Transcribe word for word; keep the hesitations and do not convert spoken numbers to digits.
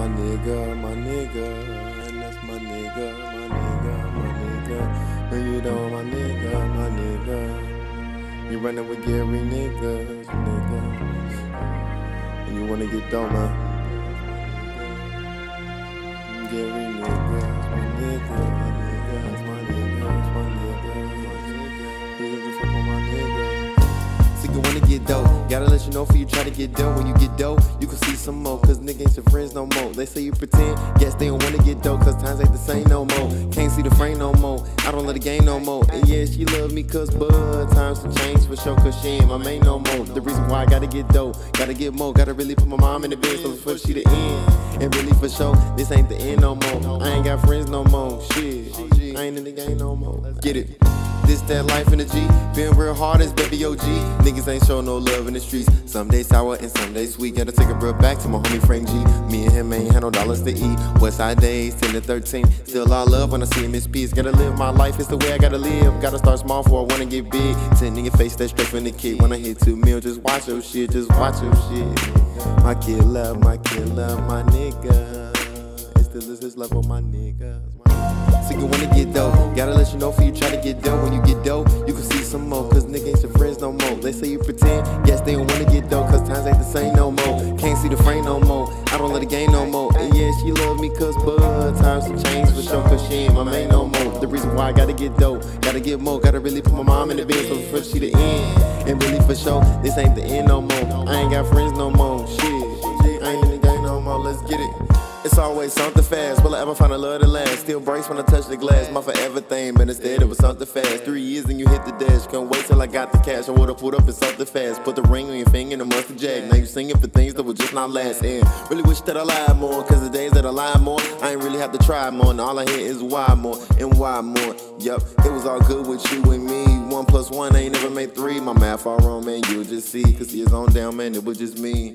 my nigga, my nigga, and that's my nigga, my nigga, my nigga. No, you don't, my nigga, my nigga. You running with Gary niggas, nigga. And you wanna get dumber. Gary niggas, my nigga, my nigga, that's my nigga, that's my nigga, my nigga. You fuck with my nigga. See, you wanna get dope. Gotta let you know for you try to get dope. When you get dope, you can see some more. Cause nigga ain't your friends no more. They say you pretend, yes they don't wanna get dope. Cause times ain't the same no more. Can't see the frame no more, I don't let the game no more. And yeah, she love me cause but times have changed for sure. Cause she ain't my main no more. The reason why I gotta get dope, gotta get more. Gotta really put my mom in the bed so before she the end. And really for sure, this ain't the end no more. I ain't got friends no more, shit, I ain't in the game no more. Get it? This that life in the G, been real hard as Babyy O G. Niggas ain't show no love in the streets. Some days sour and some days sweet. Gotta take a breath back to my homie Frank G. Me and him ain't had no dollars to eat. Westside days ten to thirteen. Still I love when I see him in peace. Gotta live my life, it's the way I gotta live. Gotta start small for I wanna get big. Ten nigga face that straight from the kid. When I hit two mil, just watch your shit, just watch your shit. My kid love, my kid love, my nigga. It still is this love for my niggas. So you wanna get dope, gotta let you know for you try to get dope. When you get dope, you can see some more. Cause nigga ain't your friends no more. They say you pretend, yes they don't wanna get dope. Cause times ain't the same no more. Can't see the frame no more, I don't let the game no more. And yeah, she love me cause but times have changed for sure. Cause she ain't my main no more. The reason why I gotta get dope, gotta get more. Gotta really put my mom in the bed so before she the end. And really for sure, this ain't the end no more. I ain't got friends no more, shit, I ain't in the game no more, let's get it. It's always something fast. Will I ever find a love to last? Still breaks when I touch the glass. My forever thing, but instead it was something fast. Three years and you hit the dash. Couldn't wait till I got the cash. I would've pulled up in something fast. Put the ring on your finger and a mustard jack. Now you singing for things that will just not last. And really wish that I lied more. Cause the days that I lied more, I ain't really have to try more. And all I hear is why more and why more. Yup, it was all good with you and me. One plus one I ain't never made three. My math all wrong, man. You'll just see. Cause years on down, man, it was just me.